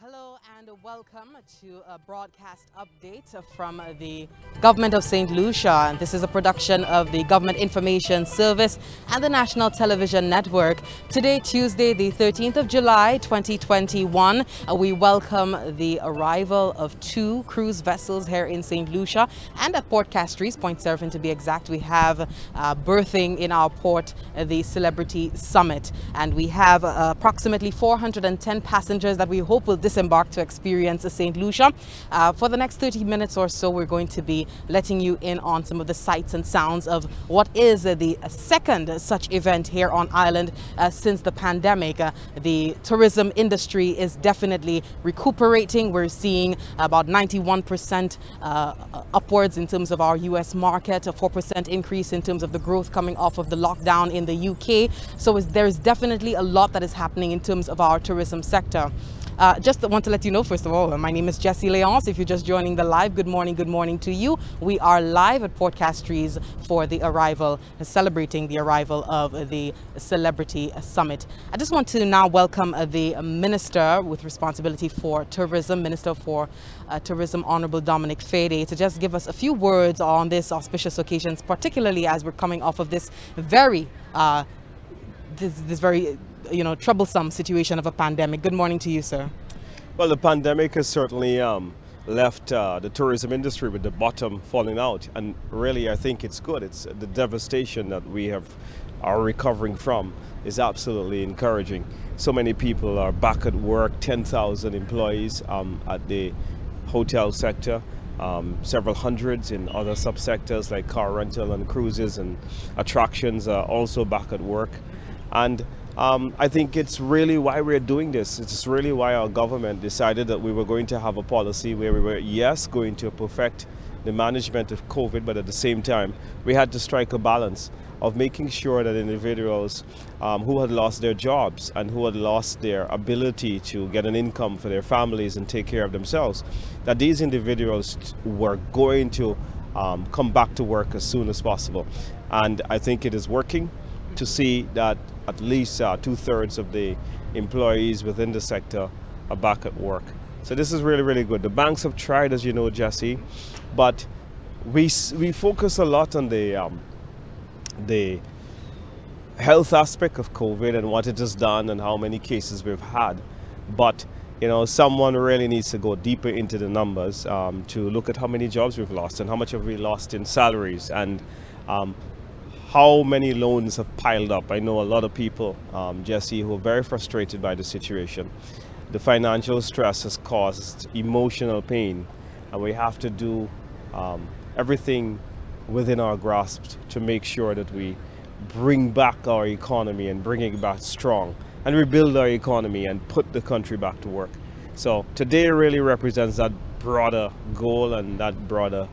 Hello and welcome to a broadcast update from the Government of St. Lucia. This is a production of the Government Information Service and the National Television Network. Today, Tuesday, the 13th of July, 2021, we welcome the arrival of two cruise vessels here in St. Lucia and at Port Castries, Pointe Seraphine to be exact. We have berthing in our port the Celebrity Summit, and we have approximately 410 passengers that we hope will disembark to experience St. Lucia. For the next 30 minutes or so, we're going to be letting you in on some of the sights and sounds of what is the second such event here on island since the pandemic. The tourism industry is definitely recuperating. We're seeing about 91% upwards in terms of our US market, a 4% increase in terms of the growth coming off of the lockdown in the UK. So there's definitely a lot that is happening in terms of our tourism sector. Just want to let you know, first of all, my name is Jesse Léonce. If you're just joining the live, good morning to you. We are live at Port Castries for the arrival, celebrating the arrival of the Celebrity Summit. I just want to now welcome the Minister with responsibility for tourism, Minister for Tourism, Honorable Dominic Fedee, to just give us a few words on this auspicious occasion, particularly as we're coming off of this very troublesome situation of a pandemic. Good morning to you, sir. Well, the pandemic has certainly left the tourism industry with the bottom falling out, and really I think it's good. It's the devastation that we are recovering from is absolutely encouraging. So many people are back at work, 10,000 employees at the hotel sector, several hundreds in other subsectors like car rental and cruises, and attractions are also back at work. And I think it's really why we're doing this. It's really why our government decided that we were going to have a policy where we were, yes, going to perfect the management of COVID, but at the same time, we had to strike a balance of making sure that individuals who had lost their jobs and who had lost their ability to get an income for their families and take care of themselves, that these individuals were going to come back to work as soon as possible. And I think it is working to see that at least 2/3 of the employees within the sector are back at work. So this is really, really good. The banks have tried, as you know, Jesse, but we focus a lot on the health aspect of COVID and what it has done and how many cases we've had. But someone really needs to go deeper into the numbers to look at how many jobs we've lost and how much have we lost in salaries, and how many loans have piled up. I know a lot of people, Jesse, who are very frustrated by the situation. The financial stress has caused emotional pain, and we have to do everything within our grasp to make sure that we bring back our economy and bring it back strong and rebuild our economy and put the country back to work. So today really represents that broader goal and that broader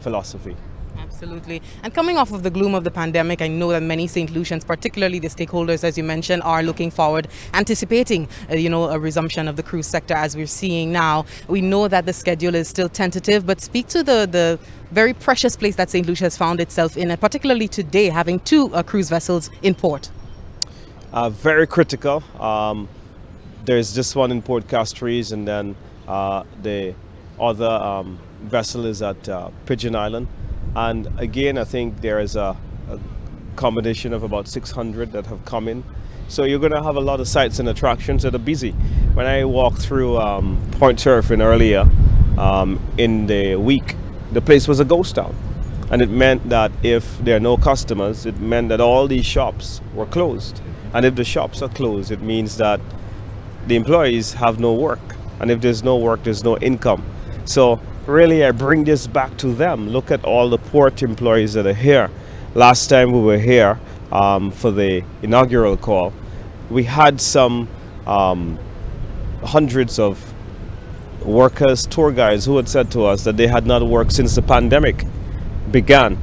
philosophy. Absolutely. And coming off of the gloom of the pandemic, I know that many St. Lucians, particularly the stakeholders, as you mentioned, are looking forward, anticipating, a resumption of the cruise sector as we're seeing now. We know that the schedule is still tentative, but speak to the very precious place that St. Lucia has found itself in, and particularly today, having two cruise vessels in port. Very critical. There's this one in Port Castries, and then the other vessel is at Pigeon Island. And again, I think there is a combination of about 600 that have come in. So you're going to have a lot of sights and attractions that are busy. When I walked through Pointe Seraphine earlier in the week, the place was a ghost town. And it meant that if there are no customers, it meant that all these shops were closed. And if the shops are closed, it means that the employees have no work. And if there's no work, there's no income. So really, I bring this back to them. Look at all the port employees that are here. Last time we were here for the inaugural call, we had some hundreds of workers, tour guides, who had said to us that they had not worked since the pandemic began.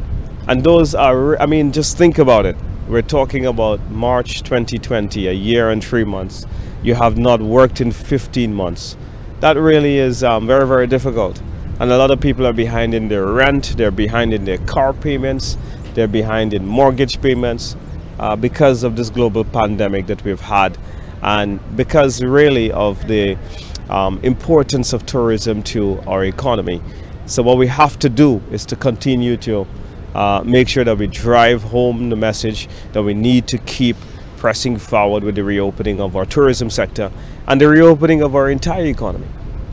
And those are, I mean, just think about it. We're talking about March 2020, a year and 3 months. You have not worked in 15 months. That really is very, very difficult. And a lot of people are behind in their rent, they're behind in their car payments, they're behind in mortgage payments because of this global pandemic that we've had, and because really of the importance of tourism to our economy. So what we have to do is to continue to make sure that we drive home the message that we need to keep pressing forward with the reopening of our tourism sector and the reopening of our entire economy.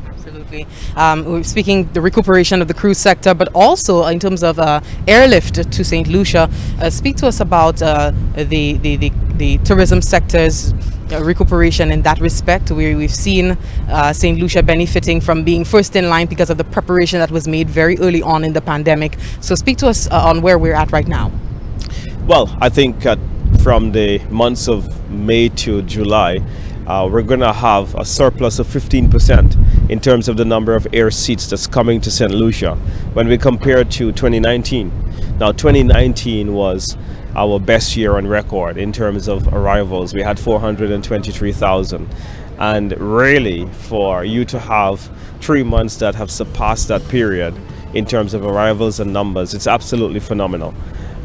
Absolutely. We're speaking the recuperation of the cruise sector, but also in terms of airlift to St. Lucia. Speak to us about the tourism sector's recuperation in that respect, where we've seen St. Lucia benefiting from being first in line because of the preparation that was made very early on in the pandemic. So speak to us on where we're at right now. Well, I think from the months of May to July, we're going to have a surplus of 15% in terms of the number of air seats that's coming to St. Lucia when we compare it to 2019. Now, 2019 was our best year on record in terms of arrivals. We had 423,000. And really, for you to have 3 months that have surpassed that period in terms of arrivals and numbers, it's absolutely phenomenal.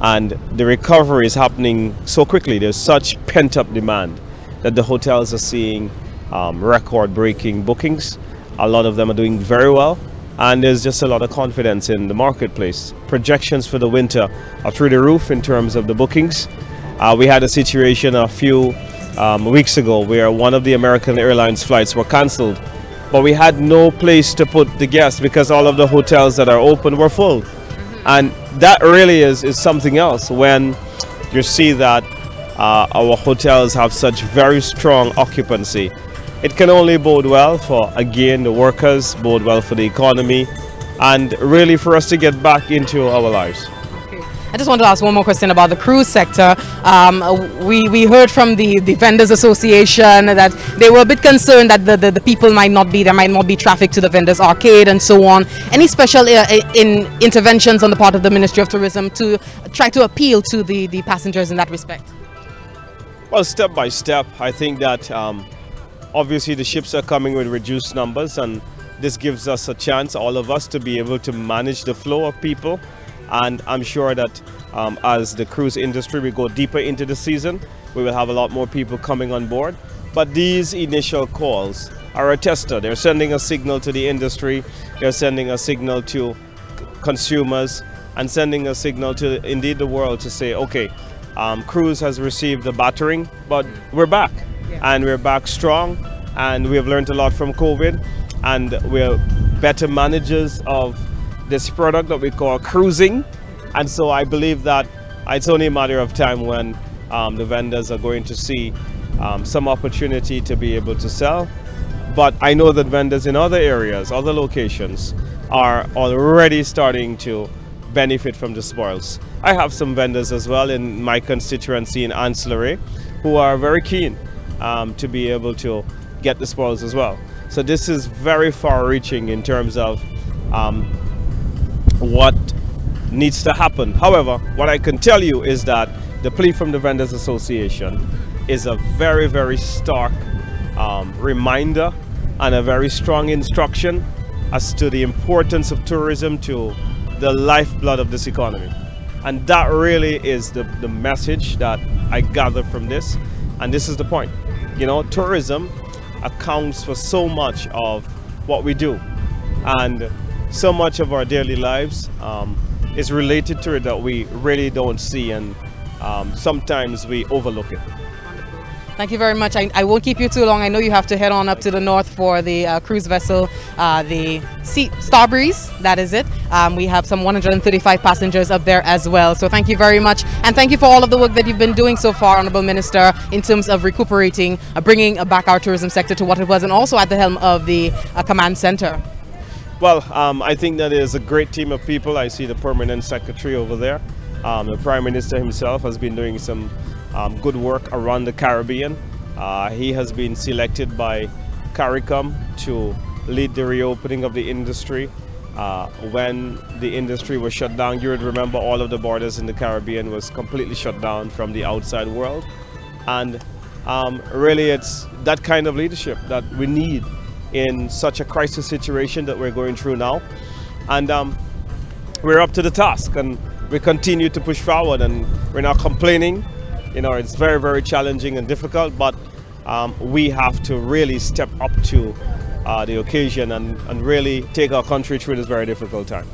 And the recovery is happening so quickly. There's such pent-up demand that the hotels are seeing record-breaking bookings. A lot of them are doing very well, and there's just a lot of confidence in the marketplace. Projections for the winter are through the roof in terms of the bookings. We had a situation a few weeks ago where one of the American Airlines flights were canceled, but we had no place to put the guests because all of the hotels that are open were full. And that really is something else when you see that our hotels have such very strong occupancy. It can only bode well for, again, the workers, bode well for the economy, and really for us to get back into our lives. Okay. I just want to ask one more question about the cruise sector. We heard from the Vendors Association that they were a bit concerned that the people might not be, there might not be traffic to the Vendors Arcade and so on. Any special interventions on the part of the Ministry of Tourism to try to appeal to the passengers in that respect? Well, step by step, I think that obviously the ships are coming with reduced numbers, and this gives us a chance, all of us, to be able to manage the flow of people. And I'm sure that as the cruise industry, we go deeper into the season, we will have a lot more people coming on board. But these initial calls are a tester. They're sending a signal to the industry, they're sending a signal to consumers, and sending a signal to indeed the world to say, okay, cruise has received a battering, but we're back, and we're back strong, and we have learned a lot from COVID, and we're better managers of this product that we call cruising. And so I believe that it's only a matter of time when the vendors are going to see some opportunity to be able to sell. But I know that vendors in other areas, other locations, are already starting to benefit from the spoils. I have some vendors as well in my constituency in Ancillary who are very keen to be able to get the spoils as well. So this is very far-reaching in terms of what needs to happen. However, what I can tell you is that the plea from the Vendors Association is a very, very stark reminder and a very strong instruction as to the importance of tourism to the lifeblood of this economy. And that really is the message that I gather from this. And this is the point. You know, tourism accounts for so much of what we do. And so much of our daily lives is related to it that we really don't see. And sometimes we overlook it. Thank you very much. I won't keep you too long. I know you have to head on up to the north for the cruise vessel, the Star Breeze, that is it. We have some 135 passengers up there as well. So thank you very much. And thank you for all of the work that you've been doing so far, Honorable Minister, in terms of recuperating, bringing back our tourism sector to what it was, and also at the helm of the command center. Well, I think that there's a great team of people. I see the permanent secretary over there. The Prime Minister himself has been doing some good work around the Caribbean. He has been selected by CARICOM to lead the reopening of the industry. When the industry was shut down, you would remember all of the borders in the Caribbean was completely shut down from the outside world. And really it's that kind of leadership that we need in such a crisis situation that we're going through now. And we're up to the task, and we continue to push forward, and we're not complaining. You know, it's very, very challenging and difficult, but we have to really step up to the occasion and really take our country through this very difficult time.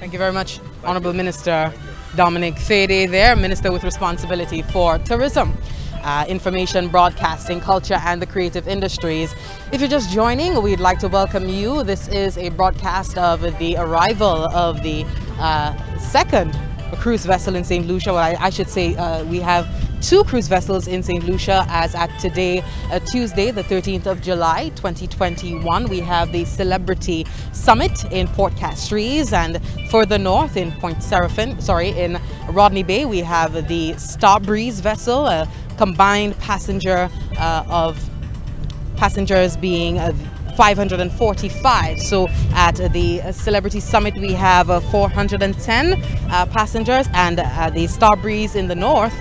Thank you very much, Honourable Minister Dominic Fedee there, Minister with responsibility for tourism, information, broadcasting, culture and the creative industries. If you're just joining, we'd like to welcome you. This is a broadcast of the arrival of the second cruise vessel in St. Lucia. Well, I should say we have two cruise vessels in St. Lucia as at today, Tuesday, the 13th of July, 2021. We have the Celebrity Summit in Port Castries, and further north in Pointe Seraphine, in Rodney Bay, we have the Star Breeze vessel, a combined passenger of passengers being 545. So at the Celebrity Summit we have 410 passengers, and the Star Breeze in the north,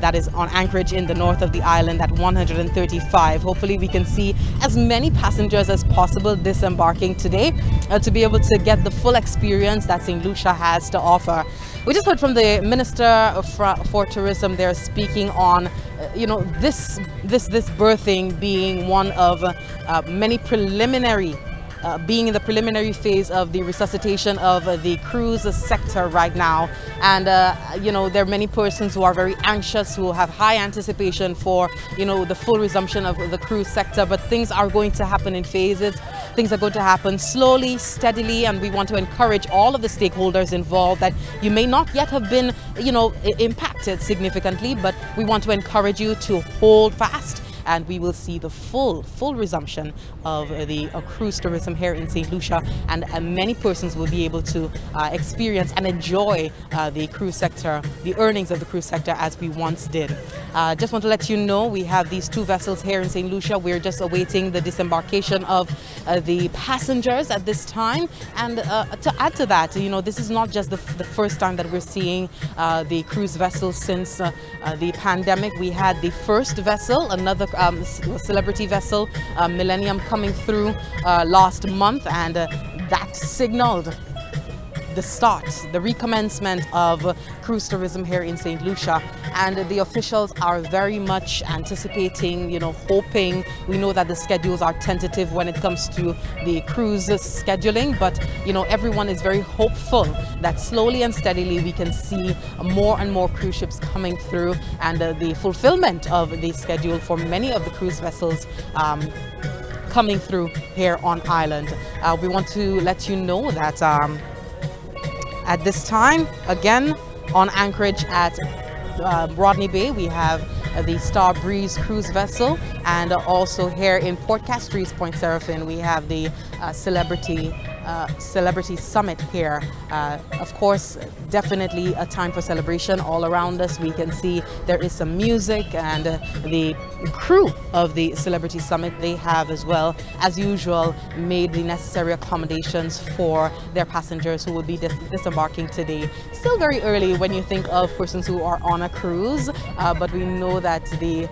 that is on anchorage in the north of the island, at 135. Hopefully we can see as many passengers as possible disembarking today to be able to get the full experience that St. Lucia has to offer. We just heard from the Minister for Tourism there, speaking on this birthing being one of many preliminary, being in the preliminary phase of the resuscitation of the cruise sector right now. And there are many persons who are very anxious, who have high anticipation for the full resumption of the cruise sector. But things are going to happen in phases. Things are going to happen slowly, steadily, and we want to encourage all of the stakeholders involved that you may not yet have been impacted significantly, but we want to encourage you to hold fast, and we will see the full resumption of the cruise tourism here in St. Lucia, and many persons will be able to experience and enjoy the cruise sector, the earnings of the cruise sector as we once did. Just want to let you know we have these two vessels here in St. Lucia. We're just awaiting the disembarkation of the passengers at this time, and to add to that, this is not just the first time that we're seeing the cruise vessels since the pandemic. We had the first vessel, another celebrity vessel, Millennium, coming through last month, and that signaled the start, the recommencement of cruise tourism here in St. Lucia. And the officials are very much anticipating, hoping. We know that the schedules are tentative when it comes to the cruise scheduling, but everyone is very hopeful that slowly and steadily we can see more and more cruise ships coming through, and the fulfillment of the schedule for many of the cruise vessels coming through here on island. We want to let you know that at this time, again on anchorage at Rodney Bay, we have the Star Breeze cruise vessel, and also here in Port Castries, Pointe Seraphine, we have the Celebrity Summit here. Of course, definitely a time for celebration all around us. We can see there is some music, and the crew of the Celebrity Summit, they have as well, as usual, made the necessary accommodations for their passengers who will be disembarking today. Still very early when you think of persons who are on a cruise, but we know that the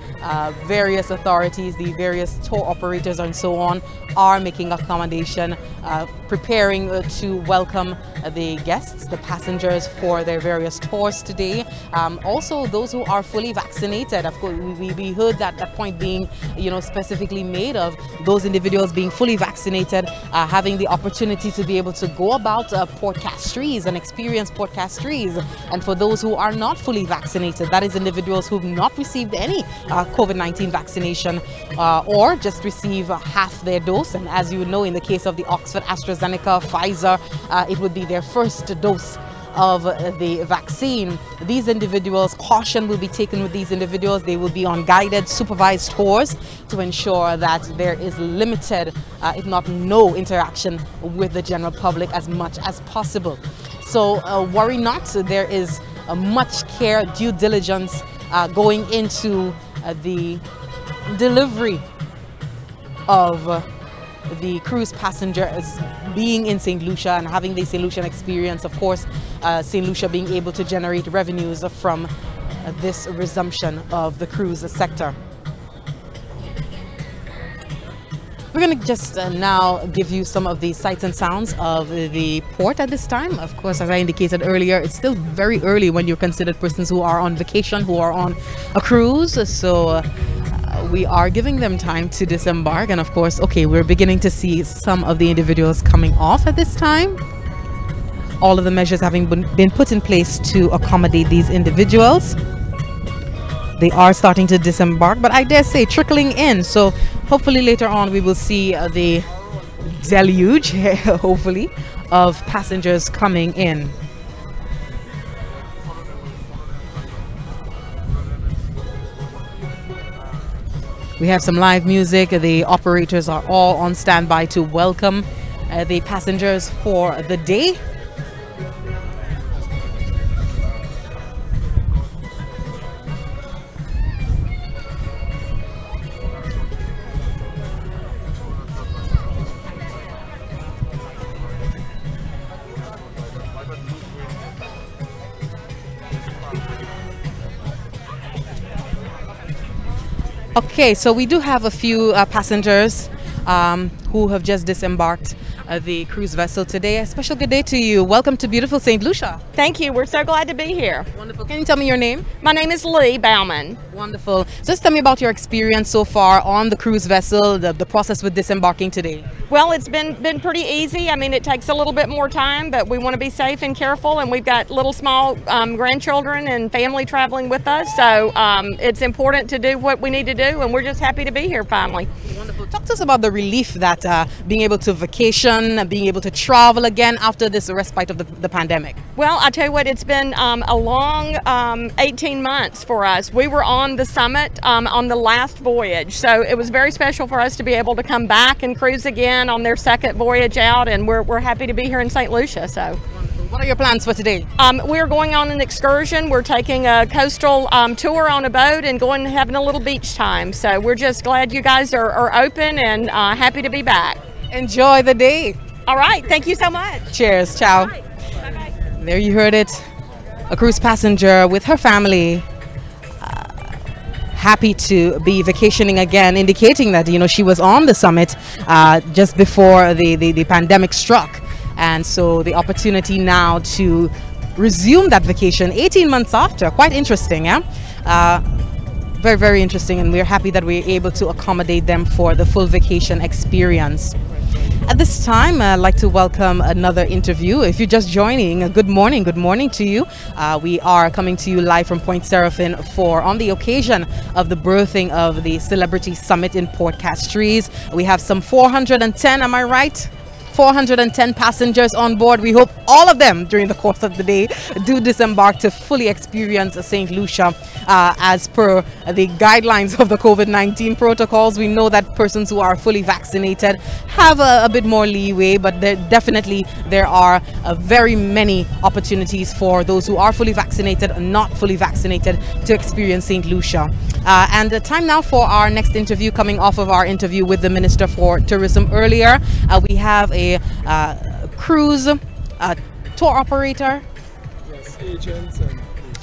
various authorities, the various tour operators and so on, are making accommodation, preparing to welcome the guests, the passengers, for their various tours today. Also those who are fully vaccinated. Of course, we heard that point being specifically made of those individuals being fully vaccinated, having the opportunity to be able to go about Port Castries and experience Port Castries. And for those who are not fully vaccinated, that is individuals who've not received any COVID-19 vaccination, or just receive half their dose. And as you know, in the case of the Oxford, AstraZeneca, Pfizer, it would be their first dose of the vaccine. These individuals, caution will be taken with these individuals. They will be on guided, supervised tours to ensure that there is limited, if not no, interaction with the general public as much as possible. So worry not, there is much care, due diligence going into the delivery of the cruise passengers being in St. Lucia and having the St. Lucian experience. Of course, St. Lucia being able to generate revenues from this resumption of the cruise sector. We're going to just now give you some of the sights and sounds of the port at this time. Of course, as I indicated earlier, it's still very early when you're considered persons who are on vacation, who are on a cruise. So we are giving them time to disembark, and of course, okay, we're beginning to see some of the individuals coming off at this time. All of the measures having been put in place to accommodate these individuals. They are starting to disembark, but I dare say trickling in. So hopefully later on we will see the deluge, hopefully, of passengers coming in. We have some live music. The operators are all on standby to welcome the passengers for the day. Okay, so we do have a few passengers who have just disembarked the cruise vessel today. A special good day to you. Welcome to beautiful St. Lucia. Thank you. We're so glad to be here. Wonderful. Can you tell me your name? My name is Lee Bauman. Wonderful. Just tell me about your experience so far on the cruise vessel, the process with disembarking today. Well, it's been pretty easy. I mean, it takes a little bit more time, but we want to be safe and careful, and we've got little small grandchildren and family traveling with us, so it's important to do what we need to do, and we're just happy to be here finally. Wonderful. Talk to us about the relief that being able to vacation, being able to travel again after this respite of the pandemic. Well, I tell you what, it's been a long 18 months for us. We were on the summit on the last voyage, so it was very special for us to be able to come back and cruise again on their second voyage out, and we're happy to be here in St. Lucia. So what are your plans for today? We're going on an excursion. We're taking a coastal tour on a boat and going and having a little beach time, so we're just glad you guys are open and happy to be back. Enjoy the day. All right, thank you so much. Cheers. Ciao. All right. Bye-bye. There you heard it, a cruise passenger with her family, happy to be vacationing again, indicating that, you know, she was on the summit just before the pandemic struck, and so the opportunity now to resume that vacation 18 months after. Quite interesting, yeah? Very, very interesting, and we're happy that we're able to accommodate them for the full vacation experience. At this time, I'd like to welcome another interview. If you're just joining, good morning to you. We are coming to you live from Pointe Seraphine on the occasion of the birthing of the Celebrity Summit in Port Castries. We have some 410, am I right? 410 passengers on board. We hope all of them during the course of the day do disembark to fully experience St. Lucia as per the guidelines of the COVID-19 protocols. We know that persons who are fully vaccinated have a bit more leeway, but there are very many opportunities for those who are fully vaccinated and not fully vaccinated to experience St. Lucia. And the time now for our next interview, coming off of our interview with the Minister for Tourism earlier. We have a cruise tour operator. Yes, agents.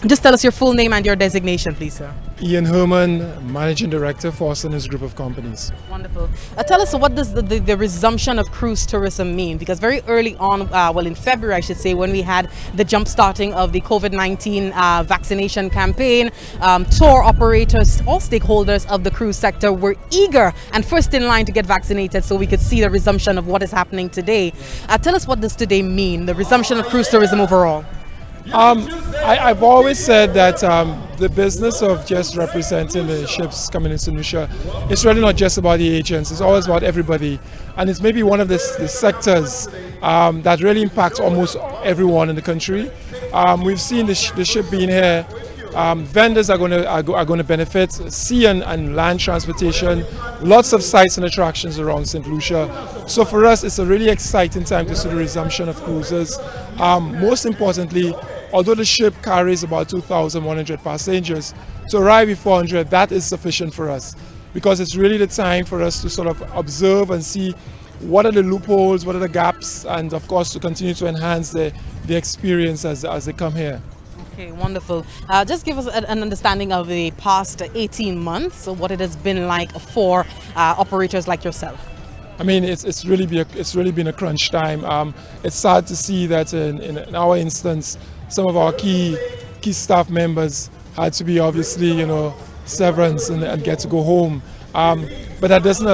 Just tell us your full name and your designation, please, sir. Ian Herman, Managing Director for Austin and his group of companies. Wonderful. Tell us, what does the resumption of cruise tourism mean? Because very early on, well, in February, I should say, when we had the jump starting of the COVID-19 vaccination campaign, tour operators, all stakeholders of the cruise sector were eager and first in line to get vaccinated, so we could see the resumption of what is happening today. Tell us, what does today mean, the resumption of cruise tourism overall? I've always said that the business of just representing the ships coming into St. Lucia, it's really not just about the agents, it's always about everybody. And it's maybe one of the sectors that really impacts almost everyone in the country. We've seen the ship being here. Vendors are going to benefit, sea and land transportation, lots of sights and attractions around St. Lucia. So for us, it's a really exciting time to see the resumption of cruises. Most importantly, although the ship carries about 2,100 passengers, to arrive at 400, that is sufficient for us, because it's really the time for us to sort of observe and see what are the loopholes, what are the gaps, and of course to continue to enhance the experience as they come here. Okay, wonderful. Just give us an understanding of the past 18 months, so what it has been like for operators like yourself. I mean, it's really been a crunch time. It's sad to see that in our instance, some of our key staff members had to be, obviously, you know, severance and get to go home. But that didn't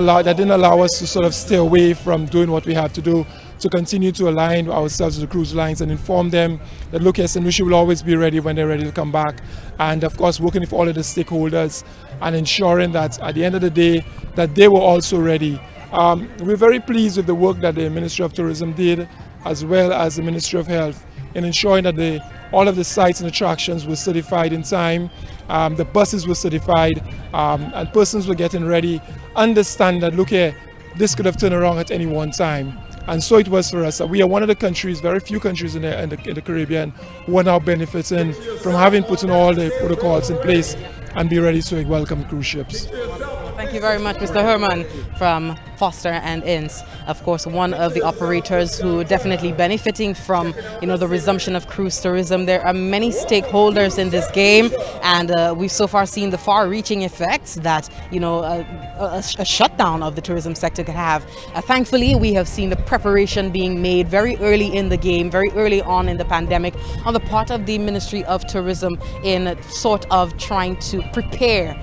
allow us to sort of stay away from doing what we had to do to continue to align ourselves with the cruise lines and inform them that, look, yes, St. Lucia will always be ready when they're ready to come back. And of course, working with all of the stakeholders and ensuring that at the end of the day, that they were also ready. We're very pleased with the work that the Ministry of Tourism did, as well as the Ministry of Health, in ensuring that all of the sites and attractions were certified in time, the buses were certified, and persons were getting ready. Understand that, look here, this could have turned around at any one time. And so it was for us. We are one of the countries, very few countries in the Caribbean, who are now benefiting from having put in all the protocols in place and be ready to welcome cruise ships. Thank you very much, Mr. Herman from Foster and Ince. Of course, one of the operators who are definitely benefiting from, you know, the resumption of cruise tourism. There are many stakeholders in this game, and we've so far seen the far-reaching effects that, you know, a shutdown of the tourism sector could have. Thankfully, we have seen the preparation being made very early in the game, very early on in the pandemic, on the part of the Ministry of Tourism in sort of trying to prepare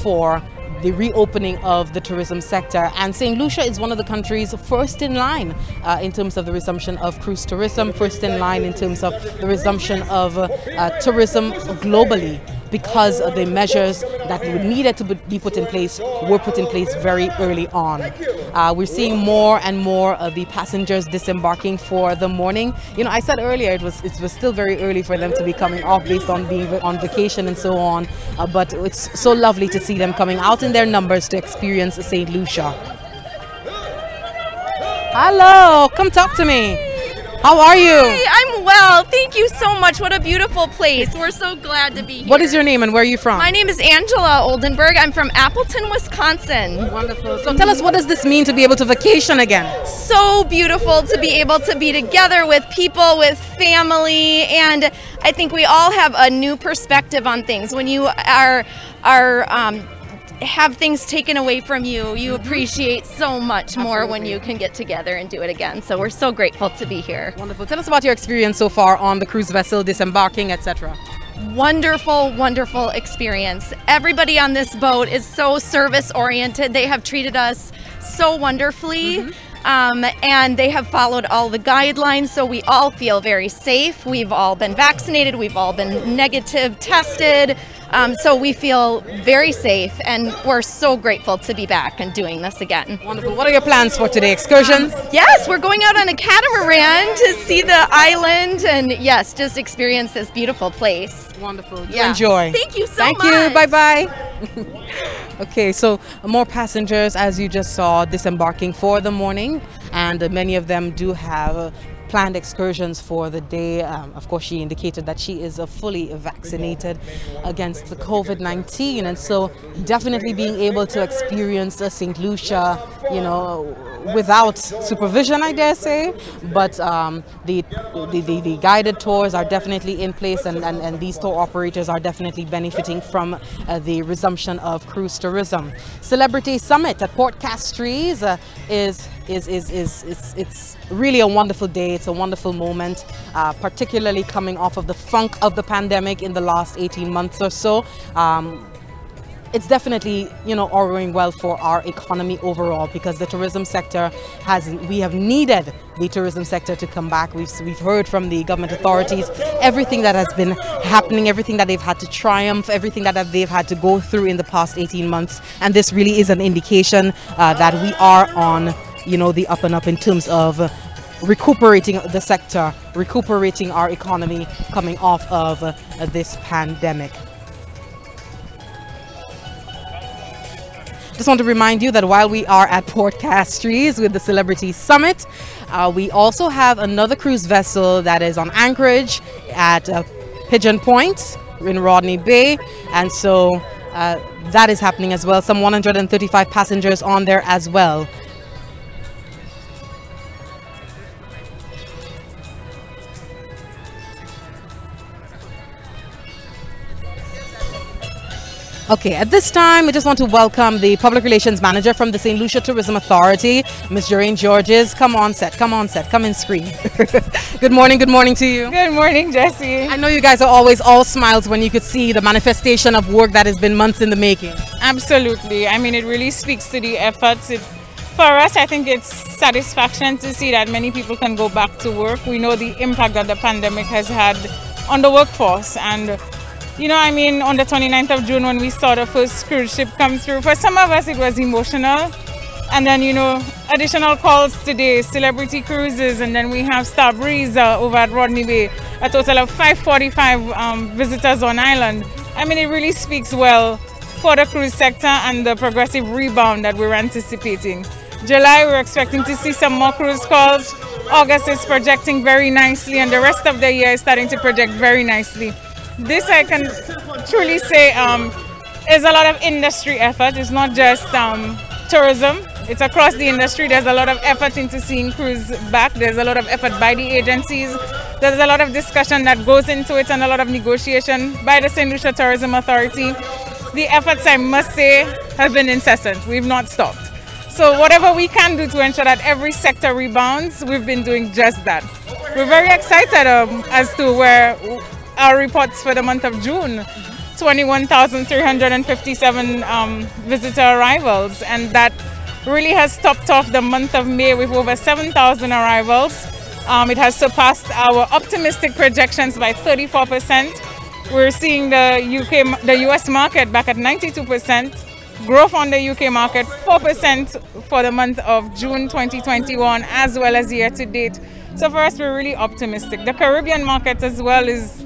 for the reopening of the tourism sector. And St. Lucia is one of the countries first in line in terms of the resumption of cruise tourism, first in line in terms of the resumption of tourism globally, because the measures that needed to be put in place were put in place very early on. We're seeing more and more of the passengers disembarking for the morning. You know, I said earlier it was still very early for them to be coming off based on being on vacation and so on, but it's so lovely to see them coming out in their numbers to experience St. Lucia. Hello, come talk to me. How are you? Hi, I'm well. Thank you so much. What a beautiful place. We're so glad to be here. What is your name and where are you from? My name is Angela Oldenburg. I'm from Appleton, Wisconsin. Wonderful. So tell us, what does this mean to be able to vacation again? So beautiful to be able to be together with people, with family, and I think we all have a new perspective on things. When you have things taken away from you, you appreciate so much more. Absolutely. When you can get together and do it again. So we're so grateful to be here. Wonderful. Tell us about your experience so far on the cruise vessel, disembarking, etc. Wonderful, wonderful experience. Everybody on this boat is so service oriented. They have treated us so wonderfully. And they have followed all the guidelines, so we all feel very safe. We've all been vaccinated, we've all been negative tested, so we feel very safe, and we're so grateful to be back and doing this again. Wonderful. What are your plans for today? Excursions? Yes, we're going out on a catamaran to see the island, and yes, just experience this beautiful place. Wonderful. Yeah. Enjoy. Thank you so much. Thank you. Bye-bye. Okay, so more passengers, as you just saw, disembarking for the morning, and many of them do have planned excursions for the day. Of course, she indicated that she is fully vaccinated against the COVID-19, and so definitely being able to experience St. Lucia, you know, without supervision, I dare say, but the guided tours are definitely in place, and these tour operators are definitely benefiting from the resumption of cruise tourism. Celebrity Summit at Port Castries it's really a wonderful day. It's a wonderful moment, particularly coming off of the funk of the pandemic in the last 18 months or so. It's definitely, you know, auguring well for our economy overall, because the tourism sector we have needed the tourism sector to come back. We've heard from the government authorities everything that has been happening, everything that they've had to triumph, everything that they've had to go through in the past 18 months. And this really is an indication that we are on, you know, the up and up in terms of recuperating the sector, recuperating our economy coming off of this pandemic. Just want to remind you that while we are at Port Castries with the Celebrity Summit, we also have another cruise vessel that is on anchorage at Pigeon Point in Rodney Bay, and so that is happening as well. Some 135 passengers on there as well. Okay, at this time, we just want to welcome the Public Relations Manager from the St. Lucia Tourism Authority, Ms. Jerrine Georges. Come on set, come in screen. Good morning to you. Good morning, Jesse. I know you guys are always all smiles when you could see the manifestation of work that has been months in the making. Absolutely. I mean, it really speaks to the efforts. For us, I think it's satisfaction to see that many people can go back to work. We know the impact that the pandemic has had on the workforce, and you know, I mean, on the 29th of June, when we saw the first cruise ship come through, for some of us, it was emotional. And then, you know, additional calls today, Celebrity Cruises, and then we have Star Breeze over at Rodney Bay, a total of 545 visitors on island. I mean, it really speaks well for the cruise sector and the progressive rebound that we're anticipating. July, we're expecting to see some more cruise calls. August is projecting very nicely, and the rest of the year is starting to project very nicely. This, I can truly say, is a lot of industry effort. It's not just tourism. It's across the industry. There's a lot of effort into seeing cruise back. There's a lot of effort by the agencies. There's a lot of discussion that goes into it and a lot of negotiation by the St. Lucia Tourism Authority. The efforts, I must say, have been incessant. We've not stopped. So whatever we can do to ensure that every sector rebounds, we've been doing just that. We're very excited as to where our reports for the month of June, 21,357 visitor arrivals, and that really has topped off the month of May with over 7,000 arrivals. It has surpassed our optimistic projections by 34%. We're seeing the US market back at 92%, growth on the UK market 4% for the month of June 2021, as well as year to date. So for us, we're really optimistic. The Caribbean market as well is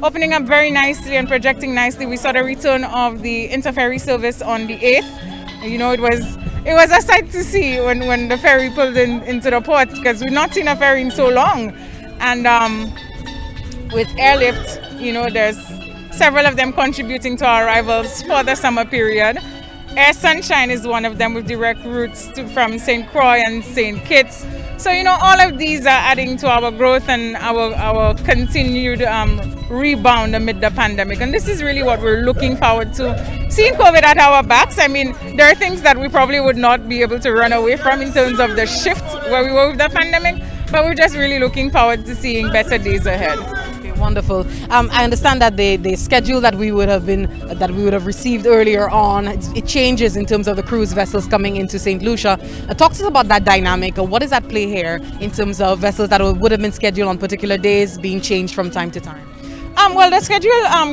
opening up very nicely and projecting nicely. We saw the return of the interferry service on the 8th. You know, it was a sight to see when the ferry pulled into the port, because we've not seen a ferry in so long. And with airlift, you know, there's several of them contributing to our arrivals for the summer period. Air Sunshine is one of them, with direct routes from St. Croix and St. Kitts. So, you know, all of these are adding to our growth and our continued rebound amid the pandemic. And this is really what we're looking forward to. Seeing COVID at our backs, I mean, there are things that we probably would not be able to run away from in terms of the shift where we were with the pandemic, but we're just really looking forward to seeing better days ahead. Wonderful. I understand that the schedule that we would have received earlier on, it changes in terms of the cruise vessels coming into St. Lucia. Talk to us about that dynamic. What is at play here in terms of vessels that would have been scheduled on particular days being changed from time to time? Well, the schedule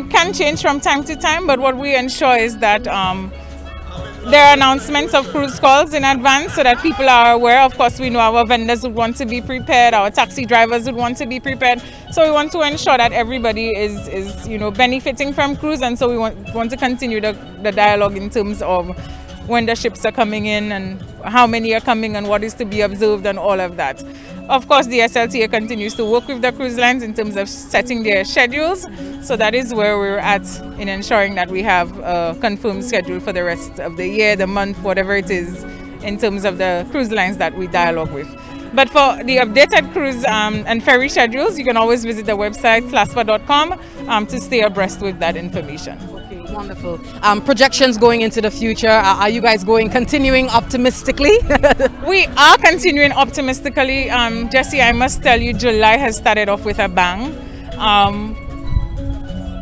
can change from time to time, but what we ensure is that there are announcements of cruise calls in advance so that people are aware. Of course, we know our vendors would want to be prepared, our taxi drivers would want to be prepared. So we want to ensure that everybody is you know, benefiting from cruise, and so we want to continue the dialogue in terms of when the ships are coming in and how many are coming and what is to be observed and all of that. Of course, the SLTA continues to work with the cruise lines in terms of setting their schedules. So that is where we're at in ensuring that we have a confirmed schedule for the rest of the year, the month, whatever it is, in terms of the cruise lines that we dialogue with. But for the updated cruise and ferry schedules, you can always visit the website, slaspa.com, to stay abreast with that information. Wonderful. Projections going into the future, are you guys continuing optimistically? We are continuing optimistically. Jesse, I must tell you, July has started off with a bang.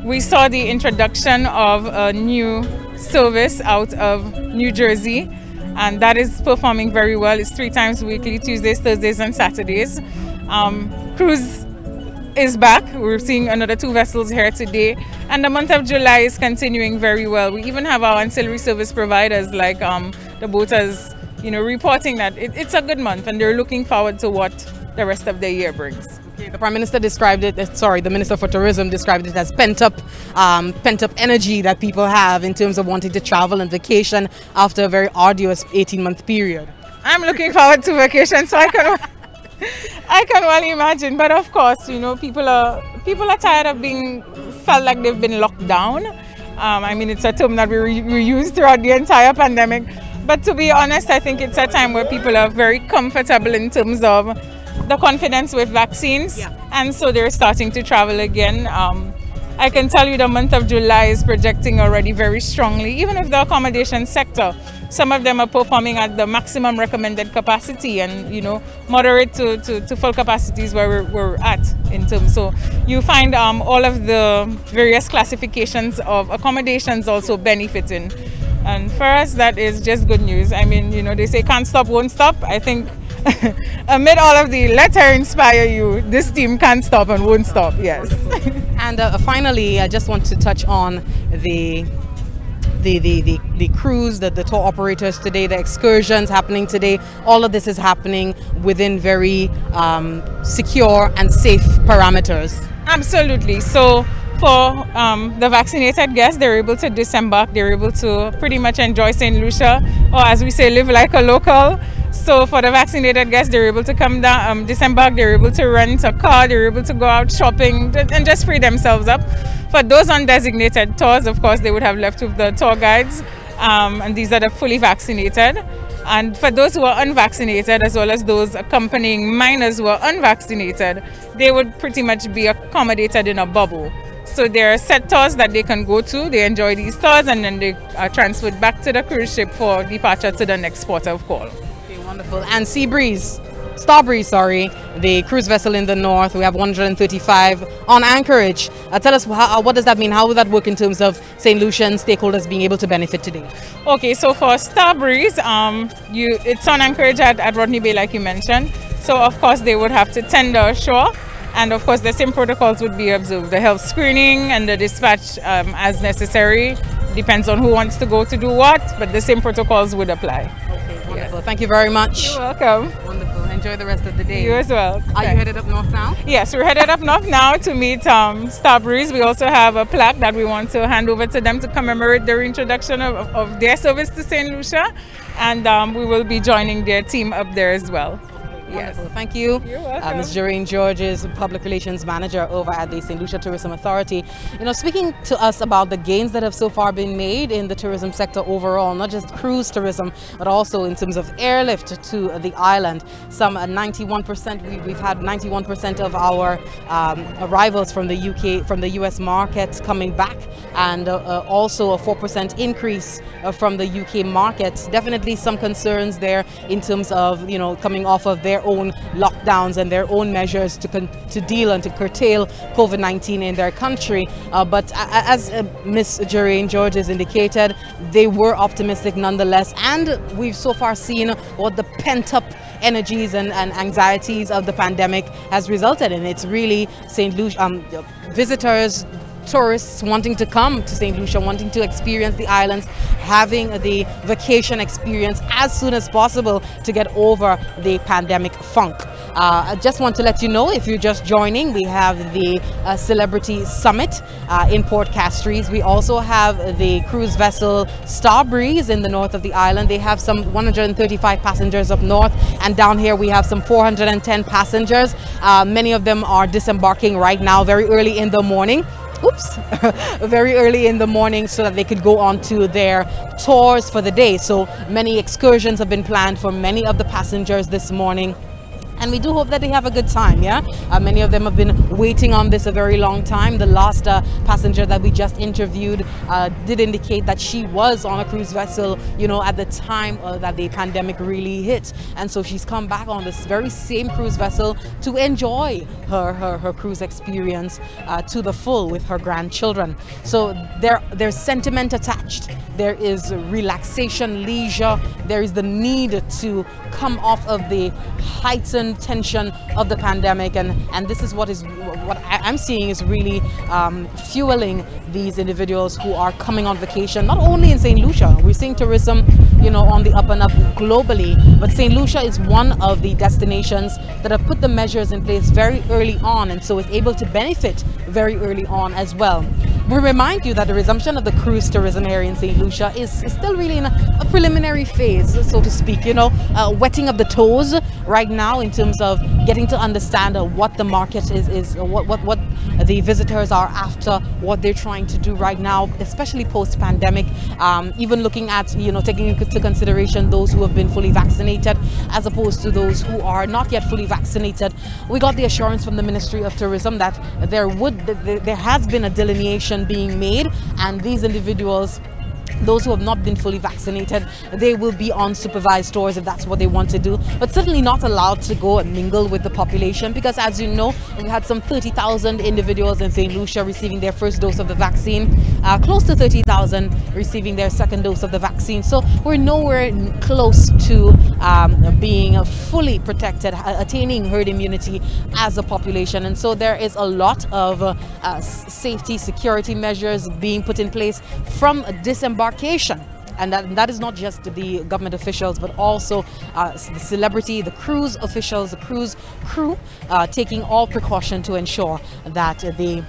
We saw the introduction of a new service out of New Jersey, and that is performing very well. It's 3 times weekly, Tuesdays, Thursdays, and Saturdays. Cruise is back. We're seeing another 2 vessels here today, and the month of July is continuing very well. We even have our ancillary service providers like the boaters, you know, reporting that it's a good month and they're looking forward to what the rest of the year brings. Okay, the Prime Minister described it, sorry, the Minister for Tourism described it as pent-up energy that people have in terms of wanting to travel and vacation after a very arduous 18-month period. I'm looking forward to vacation, so I can well imagine. But of course, you know, people are tired of being felt like they've been locked down. I mean, it's a term that we use throughout the entire pandemic. But to be honest, I think it's a time where people are very comfortable in terms of the confidence with vaccines, yeah. And so they're starting to travel again. I can tell you the month of July is projecting already very strongly, even if the accommodation sector, some of them are performing at the maximum recommended capacity and, you know, moderate to full capacities where we're at in terms. So you find all of the various classifications of accommodations also benefiting. And for us, that is just good news. I mean, you know, they say can't stop, won't stop. I think amid all of the let her inspire you, this team can't stop and won't stop, yes. And finally, I just want to touch on the cruise, the tour operators today, the excursions happening today. All of this is happening within very secure and safe parameters. Absolutely. So for the vaccinated guests, they're able to disembark, they're able to pretty much enjoy St. Lucia, or as we say, live like a local. So for the vaccinated guests, they're able to come down, disembark, they're able to rent a car, they're able to go out shopping and just free themselves up. For those on designated tours, of course, they would have left with the tour guides, and these are the fully vaccinated. And for those who are unvaccinated, as well as those accompanying minors who are unvaccinated, they would pretty much be accommodated in a bubble. So there are set tours that they can go to, they enjoy these tours, and then they are transferred back to the cruise ship for departure to the next port of call. Wonderful. And Star Breeze, the cruise vessel in the north. We have 135 on anchorage. Tell us, what does that mean? How will that work in terms of St. Lucian stakeholders being able to benefit today? Okay, so for Star Breeze, it's on anchorage at Rodney Bay, like you mentioned. So, of course, they would have to tender ashore. And, of course, the same protocols would be observed. The health screening and the dispatch as necessary. Depends on who wants to go to do what, but the same protocols would apply. Wonderful. Thank you very much. You're welcome. Wonderful. Enjoy the rest of the day. You as well. Are you headed up north now? Yes, we're headed up north now to meet Star Breeze. We also have a plaque that we want to hand over to them to commemorate the reintroduction of their service to St. Lucia. And we will be joining their team up there as well. Yes. Wonderful. Thank you. You're welcome. Ms. Jerrine Georges, Public Relations Manager over at the St. Lucia Tourism Authority. You know, speaking to us about the gains that have so far been made in the tourism sector overall, not just cruise tourism, but also in terms of airlift to the island. Some 91%, we've had 91% of our arrivals from the UK, from the US market coming back, and also a 4% increase from the UK market. Definitely some concerns there in terms of, you know, coming off of their own lockdowns and their own measures to deal and to curtail COVID-19 in their country. But as Ms. Jerrine Georges indicated, they were optimistic nonetheless, and we've so far seen what the pent-up energies and anxieties of the pandemic has resulted in. It's really St. Lucia visitors, tourists wanting to come to St. Lucia, wanting to experience the islands, having the vacation experience as soon as possible to get over the pandemic funk. I just want to let you know, if you're just joining, we have the Celebrity Summit in Port Castries. We also have the cruise vessel Star Breeze in the north of the island. They have some 135 passengers up north, and down here we have some 410 passengers. Many of them are disembarking right now, very early in the morning. Very early in the morning, so that they could go on to their tours for the day. So many excursions have been planned for many of the passengers this morning. And we do hope that they have a good time, yeah? Many of them have been waiting on this a very long time. The last passenger that we just interviewed did indicate that she was on a cruise vessel, you know, at the time that the pandemic really hit. And so she's come back on this very same cruise vessel to enjoy her cruise experience to the full with her grandchildren. So there's sentiment attached. There is relaxation, leisure. There is the need to come off of the heightened tension of the pandemic, and this is what I'm seeing is really fueling these individuals who are coming on vacation, not only in St. Lucia. We're seeing tourism, you know, on the up and up globally, but St. Lucia is one of the destinations that have put the measures in place very early on, and so is able to benefit very early on as well. We remind you that the resumption of the cruise tourism here in St. Lucia is still really in a preliminary phase, so to speak, you know, wetting of the toes right now in terms of getting to understand what the market is what the visitors are after, what they're trying to do right now, especially post-pandemic, even looking at, you know, taking into consideration those who have been fully vaccinated as opposed to those who are not yet fully vaccinated. We got the assurance from the Ministry of Tourism that there has been a delineation being made, and these individuals, those who have not been fully vaccinated, they will be on supervised tours if that's what they want to do, but certainly not allowed to go and mingle with the population, because as you know, we had some 30,000 individuals in St. Lucia receiving their first dose of the vaccine, close to 30,000 receiving their second dose of the vaccine. So we're nowhere close to being fully protected, attaining herd immunity as a population. And so there is a lot of safety, security measures being put in place from disembarkation. And that is not just the government officials, but also the celebrity, the cruise officials, the cruise crew, taking all precaution to ensure that the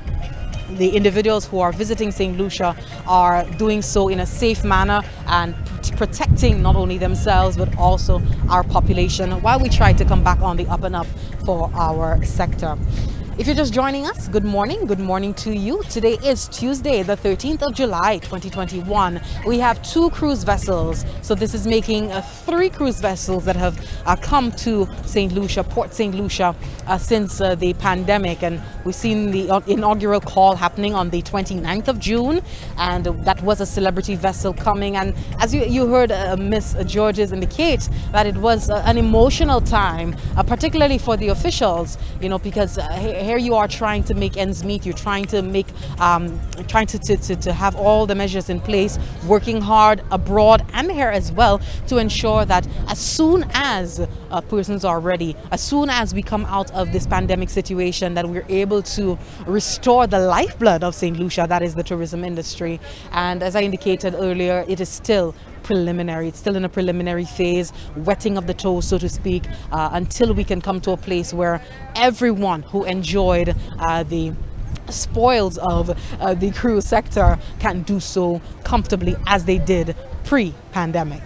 individuals who are visiting St. Lucia are doing so in a safe manner and protecting not only themselves but also our population, while we try to come back on the up and up for our sector. If you're just joining us, good morning to you. Today is Tuesday, the 13th of July, 2021. We have two cruise vessels, so this is making three cruise vessels that have come to St. Lucia, Port St. Lucia, since the pandemic. And we've seen the inaugural call happening on the 29th of June, and that was a celebrity vessel coming. And as you heard Miss Georges indicate, that it was an emotional time, particularly for the officials, you know, because here you are trying to make ends meet. You're trying to make, trying to have all the measures in place, working hard abroad and here as well to ensure that as soon as persons are ready, as soon as we come out of this pandemic situation, that we're able to restore the lifeblood of St. Lucia, that is the tourism industry. And as I indicated earlier, it is still preliminary. It's still in a preliminary phase, wetting of the toes, so to speak, until we can come to a place where everyone who enjoyed the spoils of the cruise sector can do so comfortably as they did pre-pandemic.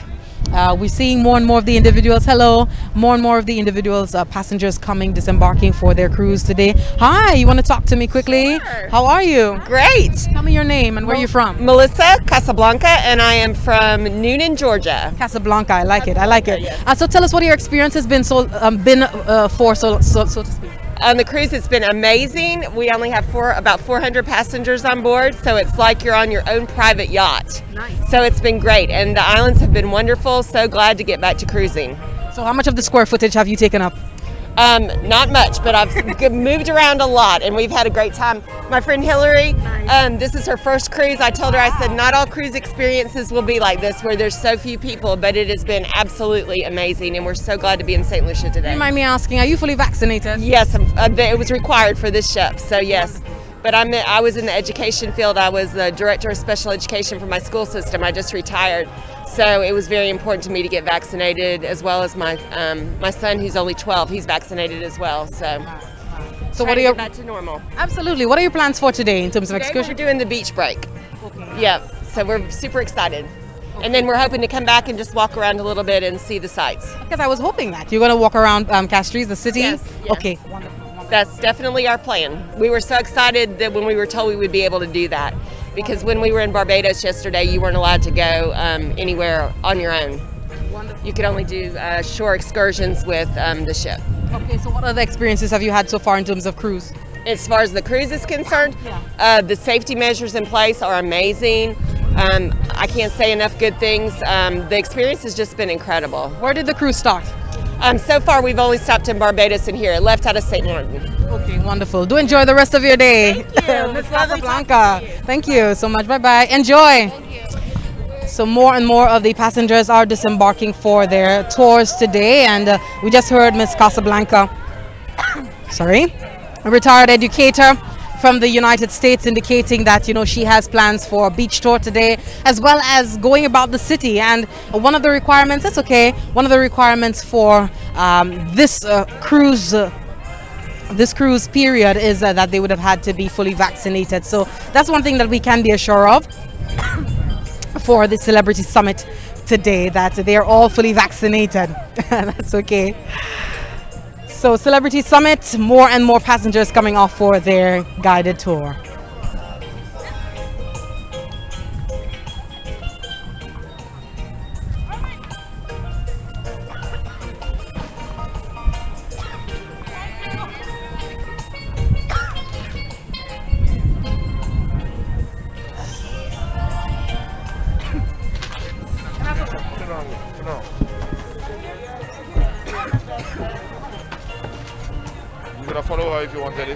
We're seeing more and more of the individuals. Hello, more and more of the individuals, passengers coming, disembarking for their cruise today. Hi, you want to talk to me quickly? Sure. How are you? Great. Tell me your name and where you're from. Melissa Casablanca, and I am from Newnan, Georgia. Casablanca, I like Casablanca, it. I like it. Yes. So tell us what your experience has been, so to speak. On the cruise, it's been amazing. We only have about 400 passengers on board, so it's like you're on your own private yacht. Nice. So it's been great, and the islands have been wonderful. So glad to get back to cruising. So how much of the square footage have you taken up? Not much, but I've moved around a lot, and we've had a great time. My friend Hillary, nice. This is her first cruise. I told her, I said, not all cruise experiences will be like this, where there's so few people, but it has been absolutely amazing, and we're so glad to be in St. Lucia today. Mind me asking, are you fully vaccinated? Yes, it was required for this ship, so yes. But I was in the education field. I was the director of special education for my school system. I just retired. So it was very important to me to get vaccinated, as well as my son, who's only 12. He's vaccinated as well. So what are your plans? Back to normal. Absolutely. What are your plans for today in terms of excursion? We're doing the beach break. Okay. Yeah. So we're super excited. And then we're hoping to come back and just walk around a little bit and see the sights. Because I was hoping that you're going to walk around Castries, the city. Yes. Okay. Wonderful. That's definitely our plan. We were so excited that when we were told we would be able to do that, because when we were in Barbados yesterday, you weren't allowed to go anywhere on your own. Wonderful. You could only do shore excursions with the ship. Okay, so what other experiences have you had so far in terms of cruise? As far as the cruise is concerned, yeah. The safety measures in place are amazing. I can't say enough good things. The experience has just been incredible. Where did the cruise start? So far, we've only stopped in Barbados and here. It left out of St. Martin. Okay, wonderful. Do enjoy the rest of your day. Thank you. Miss Casablanca. Thank you so much. Bye-bye. Enjoy. Thank you. So more and more of the passengers are disembarking for their tours today. And we just heard Miss Casablanca, sorry, a retired educator from the United States, indicating that, you know, she has plans for a beach tour today, as well as going about the city. And one of the requirements, one of the requirements for this cruise this cruise period is that they would have had to be fully vaccinated. So that's one thing that we can be assured of for the Celebrity Summit today, that they are all fully vaccinated. That's okay. So Celebrity Summit, more and more passengers coming off for their guided tour.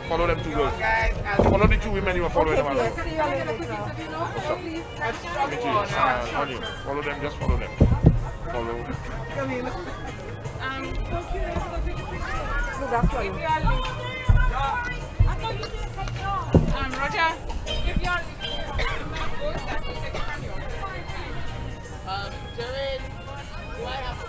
Follow them two girls. Follow the two women you are following them along. What's up? Follow them, just follow them. Follow. Roger, if you are Jerrine, do I have to?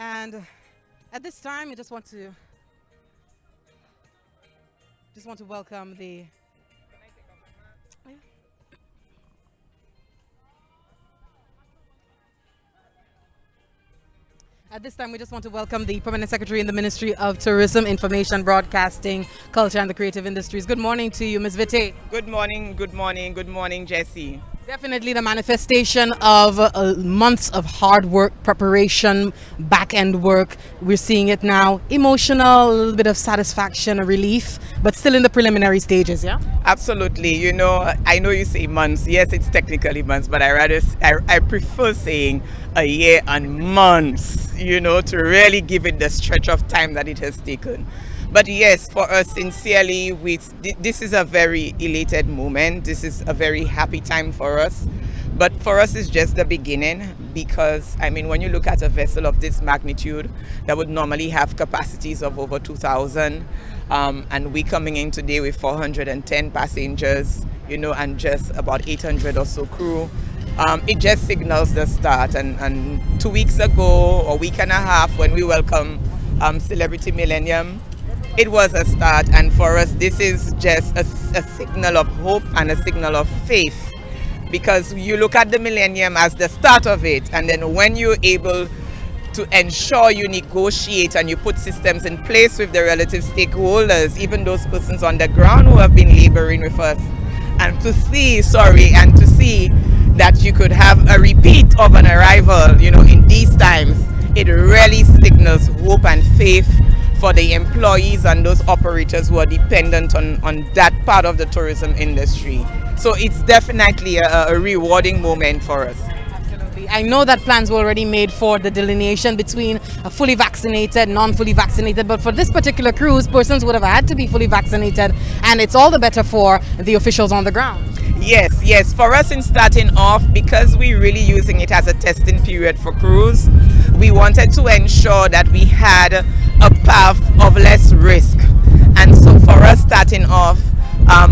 And at this time, I just want to welcome the Permanent Secretary in the Ministry of Tourism, Information, Broadcasting, Culture and the Creative Industries. Good morning to you, Ms. Vite. Good morning, good morning, good morning, Jesse. Definitely the manifestation of months of hard work, preparation, back-end work. We're seeing it now. Emotional, a little bit of satisfaction, a relief, but still in the preliminary stages, yeah? Absolutely. You know, I know you say months. Yes, it's technically months, but I prefer saying a year and months, you know, to really give it the stretch of time that it has taken. But yes, for us, sincerely, this is a very elated moment. This is a very happy time for us. But for us, it's just the beginning because, I mean, when you look at a vessel of this magnitude that would normally have capacities of over 2,000, and we coming in today with 410 passengers, you know, and just about 800 or so crew, it just signals the start. And 2 weeks ago, or week and a half, when we welcomed Celebrity Millennium, it was a start, and for us this is just a signal of hope and a signal of faith, because you look at the millennium as the start of it, and then when you're able to ensure you negotiate and you put systems in place with the relative stakeholders, even those persons on the ground who have been laboring with us, and to see that you could have a repeat of an arrival, you know, in these times, it really signals hope and faith for the employees and those operators who are dependent on that part of the tourism industry. So it's definitely a rewarding moment for us. Absolutely. I know that plans were already made for the delineation between fully vaccinated, non-fully vaccinated, but for this particular cruise, persons would have had to be fully vaccinated, and it's all the better for the officials on the ground. Yes, yes. For us in starting off, because we're really using it as a testing period for cruise, we wanted to ensure that we had a path of less risk. And so for us starting off,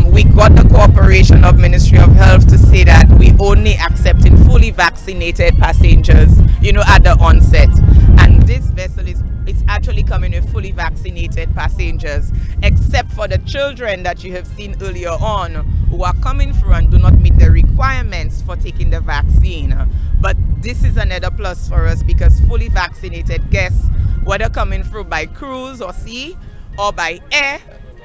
we got the cooperation of Ministry of Health to say that we only accepting fully vaccinated passengers, you know, at the onset. And this vessel is actually coming with fully vaccinated passengers, except for the children that you have seen earlier on who are coming through and do not meet the requirements for taking the vaccine. But this is another plus for us, because fully vaccinated guests, whether coming through by cruise or sea or by air,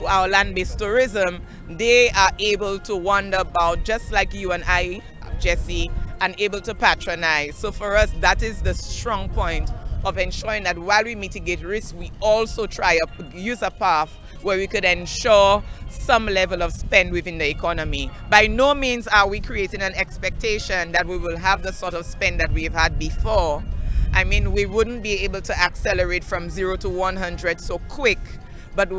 our land-based tourism, they are able to wander about just like you and I, Jesse, and able to patronize. So for us, that is the strong point of ensuring that while we mitigate risk, we also try to use a path where we could ensure some level of spend within the economy. By no means are we creating an expectation that we will have the sort of spend that we've had before. I mean, we wouldn't be able to accelerate from 0 to 100 so quick, but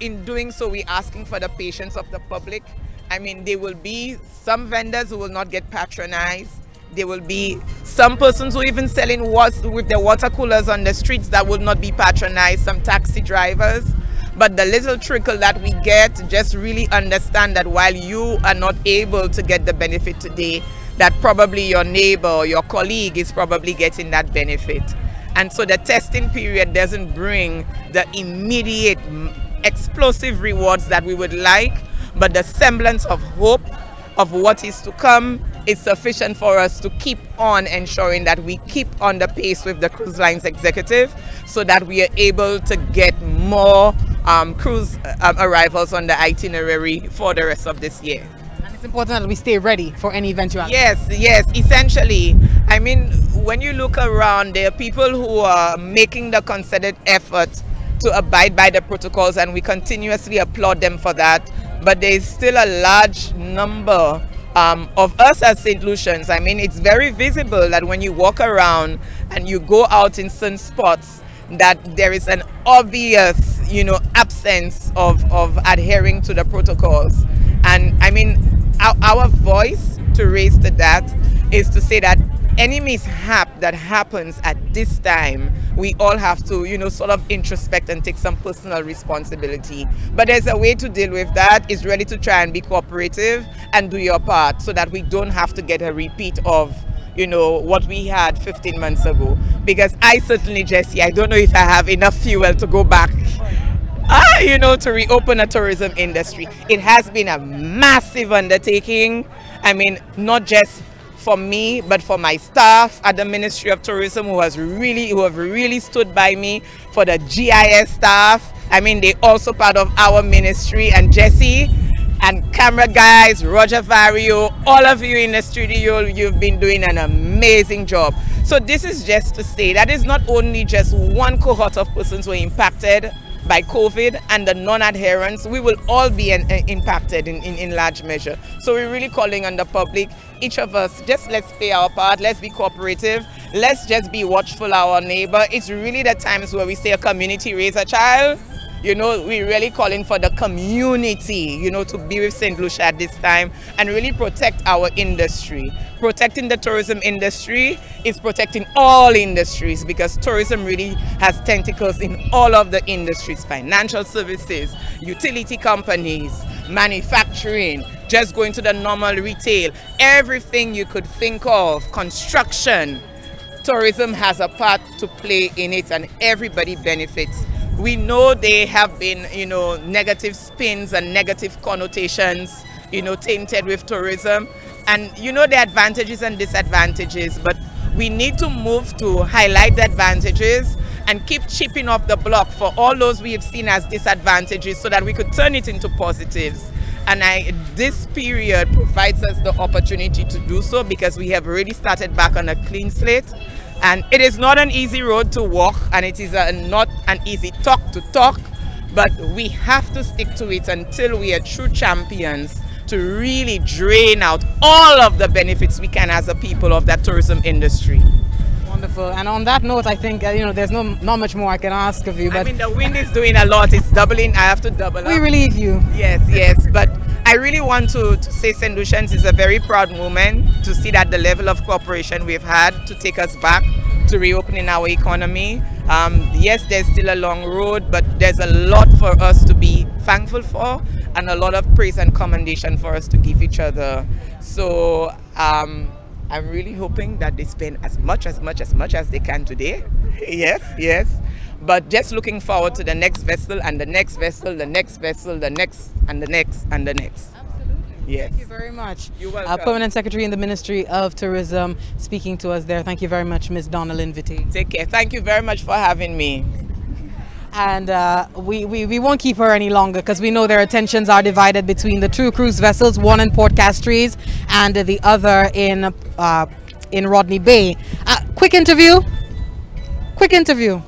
in doing so, we're asking for the patience of the public. I mean, there will be some vendors who will not get patronized. There will be some persons who even selling with their water coolers on the streets that will not be patronized, some taxi drivers. But the little trickle that we get, just really understand that while you are not able to get the benefit today, that probably your neighbor or your colleague is probably getting that benefit. And so the testing period doesn't bring the immediate explosive rewards that we would like, but the semblance of hope of what is to come is sufficient for us to keep on ensuring that we keep on the pace with the cruise lines executive so that we are able to get more cruise arrivals on the itinerary for the rest of this year. And it's important that we stay ready for any eventuality. Yes, yes, essentially. I mean, when you look around, there are people who are making the concerted effort to abide by the protocols, and we continuously applaud them for that. But there is still a large number of us as St. Lucians. I mean, it's very visible that when you walk around and you go out in certain spots, that there is an obvious, you know, absence of adhering to the protocols. And I mean, our voice to raise to that is to say that any mishap that happens at this time, we all have to, you know, sort of introspect and take some personal responsibility. But there's a way to deal with that, is really to try and be cooperative and do your part so that we don't have to get a repeat of, you know, what we had 15 months ago. Because I certainly, Jesse, I don't know if I have enough fuel to go back, you know, to reopen a tourism industry. It has been a massive undertaking. I mean, not just for me, but for my staff at the Ministry of Tourism who have really stood by me, for the GIS staff. I mean, they're also part of our ministry, and Jesse and camera guys, Roger Vario, all of you in the studio, you've been doing an amazing job. So this is just to say that it's not only just one cohort of persons who are impacted by COVID and the non-adherence. We will all be impacted in large measure. So we're really calling on the public, each of us, just let's play our part, let's be cooperative, let's just be watchful of our neighbor. It's really the times where we say a community raise a child. You know, we're really calling for the community, you know, to be with St. Lucia at this time and really protect our industry. Protecting the tourism industry is protecting all industries, because tourism really has tentacles in all of the industries: financial services, utility companies, manufacturing, just going to the normal retail, everything you could think of, construction. Tourism has a part to play in it, and everybody benefits. We know there have been, you know, negative spins and negative connotations, you know, tainted with tourism. And, you know, the advantages and disadvantages, but we need to move to highlight the advantages and keep chipping off the block for all those we have seen as disadvantages so that we could turn it into positives. And this period provides us the opportunity to do so, because we have already started back on a clean slate. And it is not an easy road to walk, and it is not an easy talk to talk, but we have to stick to it until we are true champions to really drain out all of the benefits we can as a people of that tourism industry. Wonderful. And on that note, I think, you know, there's not much more I can ask of you. But I mean, the wind is doing a lot. It's doubling. I have to double up. We relieve you. Yes, yes. But I really want to say St. Lucians is a very proud moment to see that the level of cooperation we've had to take us back to reopening our economy. Yes, there's still a long road, but there's a lot for us to be thankful for and a lot of praise and commendation for us to give each other. So I'm really hoping that they spend as much as they can today. Yes, yes. But just looking forward to the next vessel and the next vessel, the next vessel, the next, and the next, and the next. Absolutely. Yes. Thank you very much. You're welcome. Permanent Secretary in the Ministry of Tourism speaking to us there. Thank you very much, Ms. Donnellan Vite. Take care. Thank you very much for having me. And we won't keep her any longer, because we know their attentions are divided between the two cruise vessels, one in Port Castries and the other in Rodney Bay. Quick interview. Quick interview.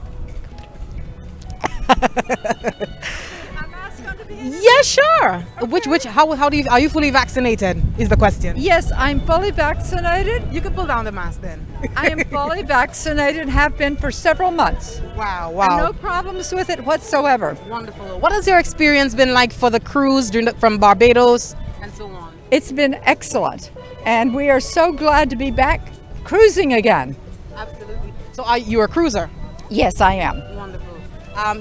Yeah, sure. Okay. Which how do you, are you fully vaccinated is the question. Yes, I'm fully vaccinated. You can pull down the mask then. I am fully vaccinated, have been for several months. Wow, wow. And no problems with it whatsoever. Wonderful. What has your experience been like for the cruise from Barbados and so on? It's been excellent, and we are so glad to be back cruising again. Absolutely. So you are a cruiser? Yes, I am. Wonderful.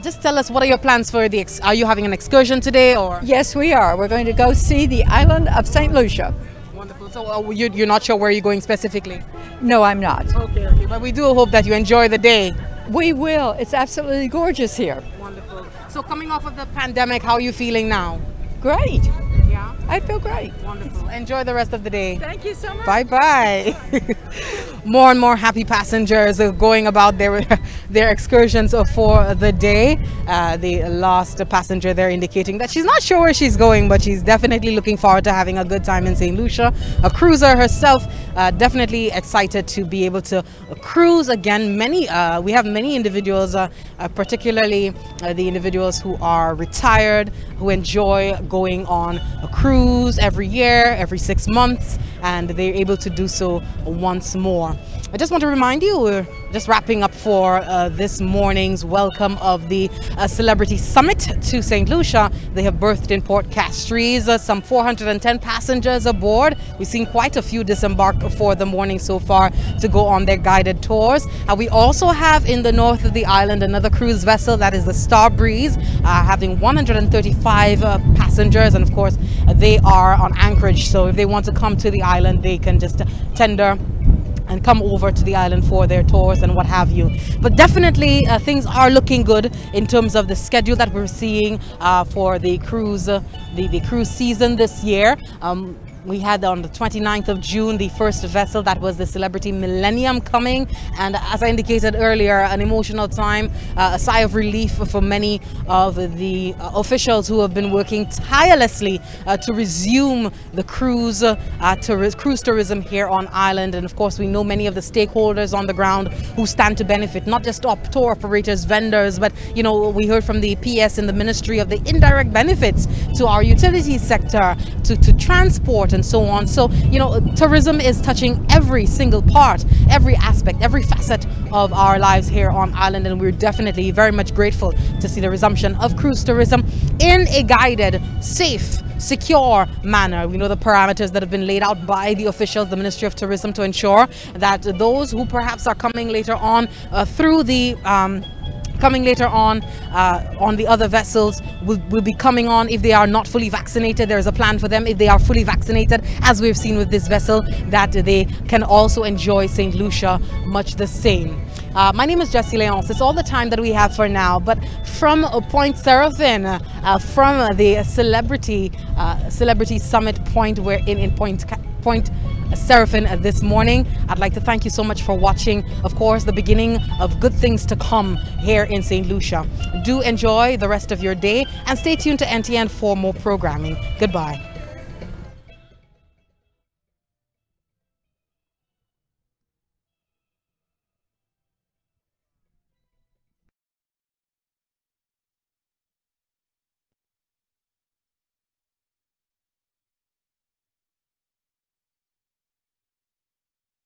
Just tell us, what are your plans for the, are you having an excursion today or? Yes, we are. We're going to go see the island of St. Lucia. Wonderful. So you're not sure where you're going specifically? No, I'm not. Okay, okay. But we do hope that you enjoy the day. We will. It's absolutely gorgeous here. Wonderful. So coming off of the pandemic, how are you feeling now? Great. Yeah? I feel great. Wonderful. Enjoy the rest of the day. Thank you so much. Bye-bye. More and more happy passengers are going about their excursions for the day. The last passenger there indicating that she's not sure where she's going, but she's definitely looking forward to having a good time in St. Lucia. A cruiser herself, definitely excited to be able to cruise again. We have many individuals, particularly the individuals who are retired, who enjoy going on a cruise every year, every 6 months, and they're able to do so once more. I just want to remind you, we're just wrapping up for this morning's welcome of the Celebrity Summit to St. Lucia. They have berthed in Port Castries, some 410 passengers aboard. We've seen quite a few disembark for the morning so far to go on their guided tours. We also have in the north of the island another cruise vessel, that is the Star Breeze, having 135 passengers, and of course they are on anchorage, so if they want to come to the island they can just tender and come over to the island for their tours and what have you. But definitely things are looking good in terms of the schedule that we're seeing for the cruise, the cruise season this year. We had on the 29th of June the first vessel, that was the Celebrity Millennium, coming, and as I indicated earlier, an emotional time, a sigh of relief for many of the officials who have been working tirelessly to resume the cruise cruise tourism here on island. And of course we know many of the stakeholders on the ground who stand to benefit, not just tour operators, vendors, but you know, we heard from the PS in the Ministry of the indirect benefits to our utilities sector, to transport and so on. So you know, tourism is touching every single part, every aspect, every facet of our lives here on island, and we're definitely very much grateful to see the resumption of cruise tourism in a guided, safe, secure manner. We know the parameters that have been laid out by the officials, the Ministry of Tourism, to ensure that those who perhaps are coming later on on the other vessels will be coming on if they are not fully vaccinated. There is a plan for them, if they are fully vaccinated, as we've seen with this vessel, that they can also enjoy St. Lucia much the same. My name is Jesse Léonce. It's all the time that we have for now, but from Pointe Seraphine, from the Celebrity Summit point, we're in Pointe Seraphine this morning. I'd like to thank you so much for watching. Of course, the beginning of good things to come here in St. Lucia. Do enjoy the rest of your day and stay tuned to NTN for more programming. Goodbye.